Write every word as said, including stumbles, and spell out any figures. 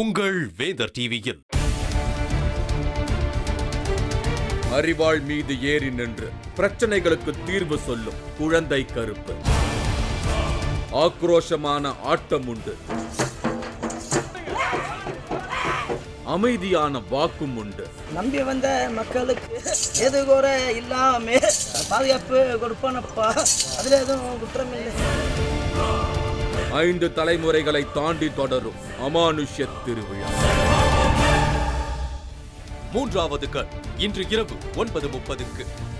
உங்கள் வேந்தர் டிவியில் அறிவாள் மீது ஏறி நின்று பிரச்சனைகளுக்கு தீர்வு சொல்லும் குழந்தை கருப்பு. ஆக்ரோஷமான ஆட்டம் உண்டு, அமைதியான வாக்கும் உண்டு. நம்பி வந்த மக்களுக்கு எதுகோர இல்லாம பாதுகாப்பு கொடுப்பானப்பா, அதுல எதுவும் குற்றம் இல்லை. ஐந்து தலைமுறைகளை தாண்டி தொடரும் அமானுஷ்ய திருவிழா மூன்றாவது கண் இன்று இரவு ஒன்பது முப்பதுக்கு.